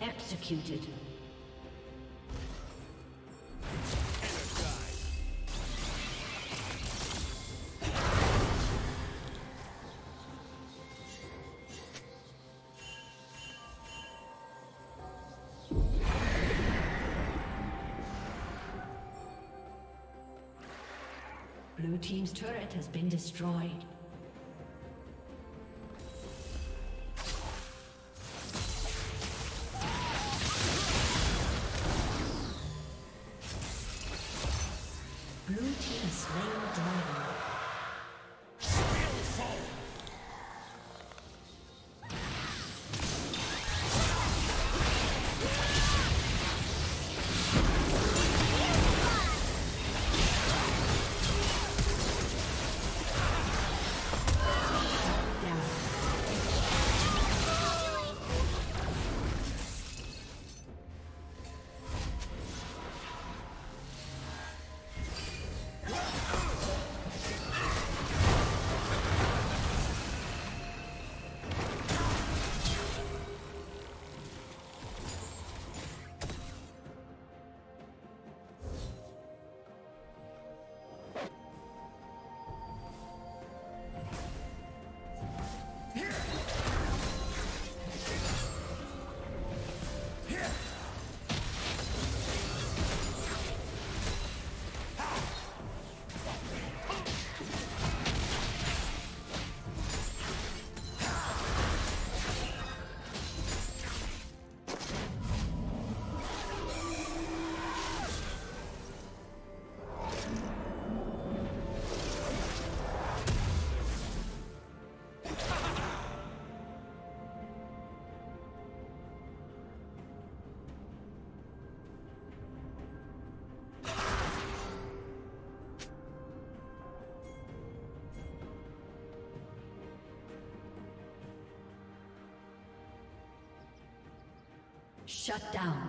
Executed. Blue team's turret has been destroyed. Shut down.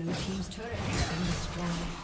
Blue team's turret has been destroyed.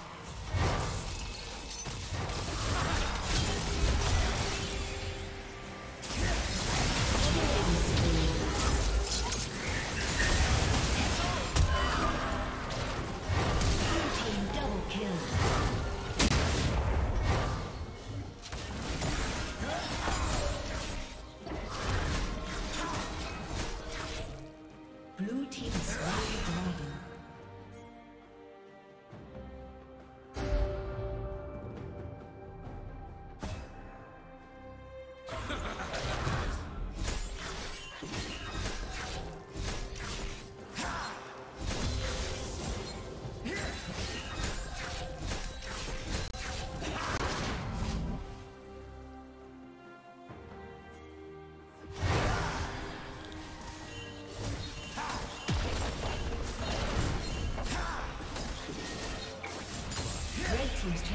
Team's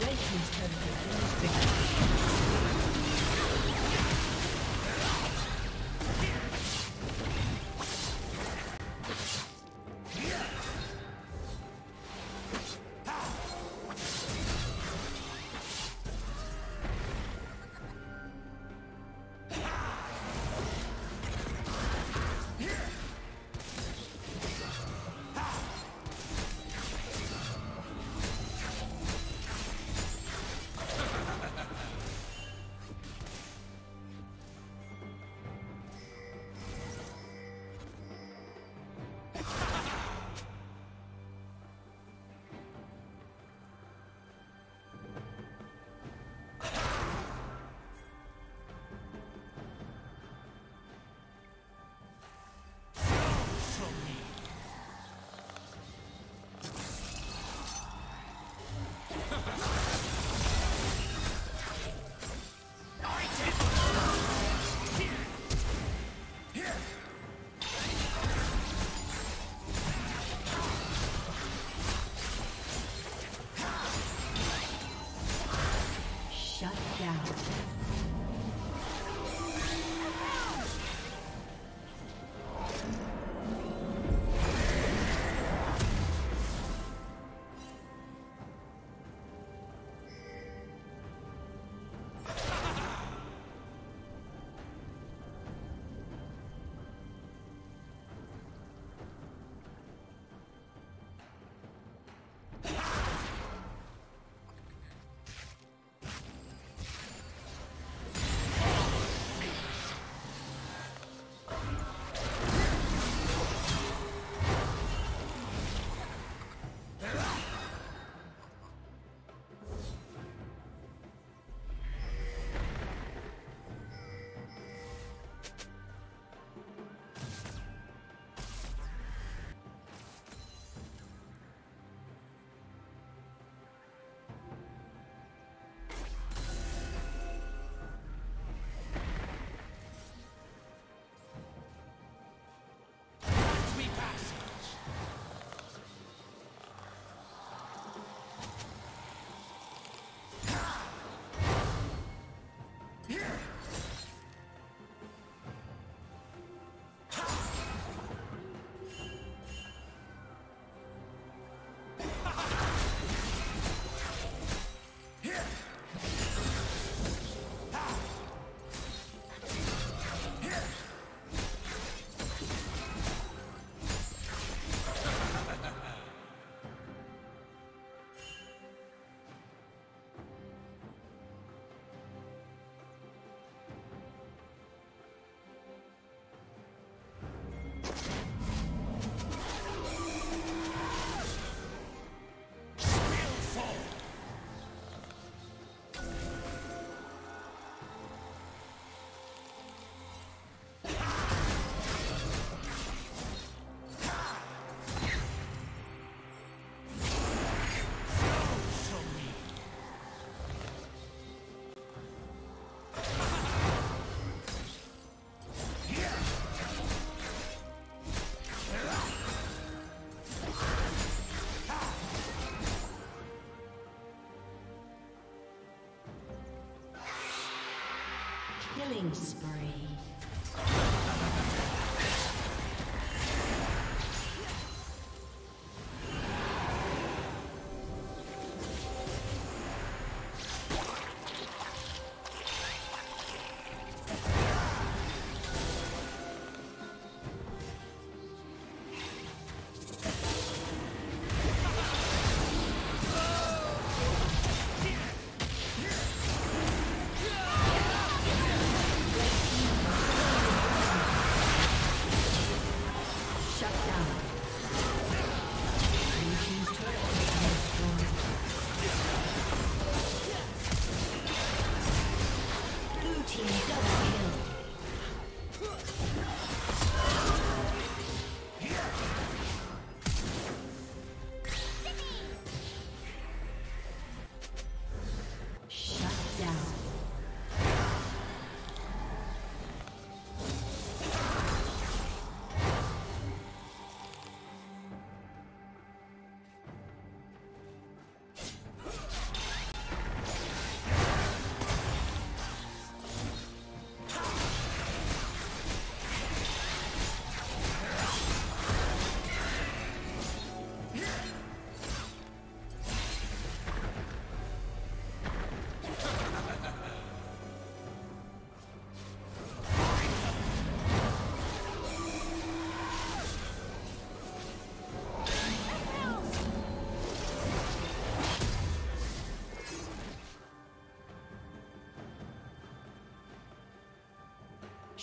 Red team's turret has been destroyed. Red team's turret has been destroyed. Killing spree.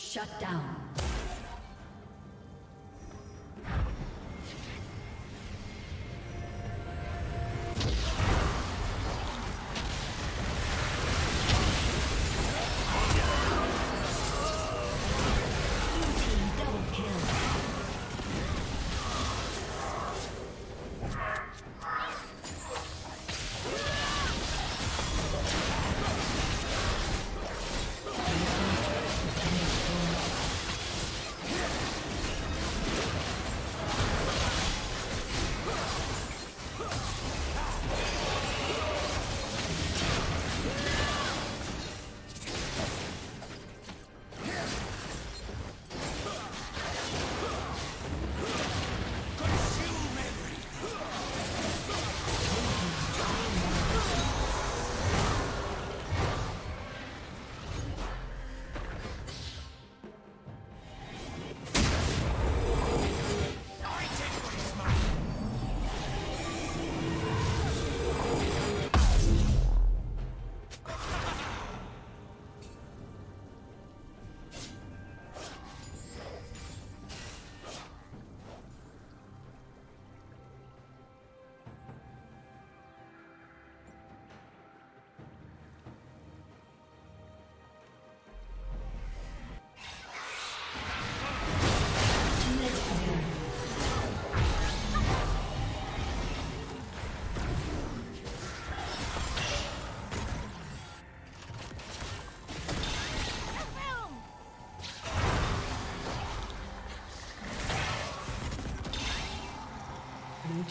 Shut down. Blue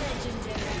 Legendary.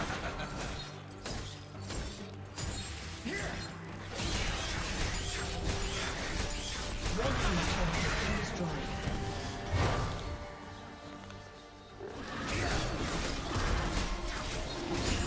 Red team's turret has been destroyed.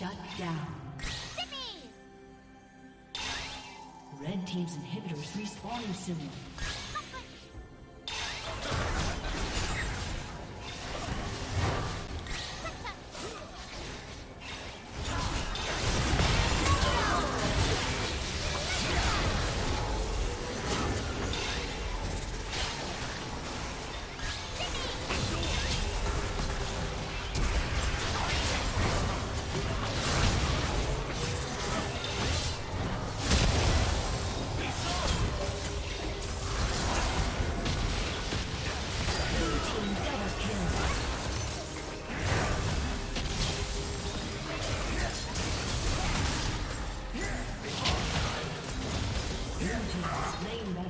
Shut down. Sydney. Red team's inhibitors respawning soon. Name that.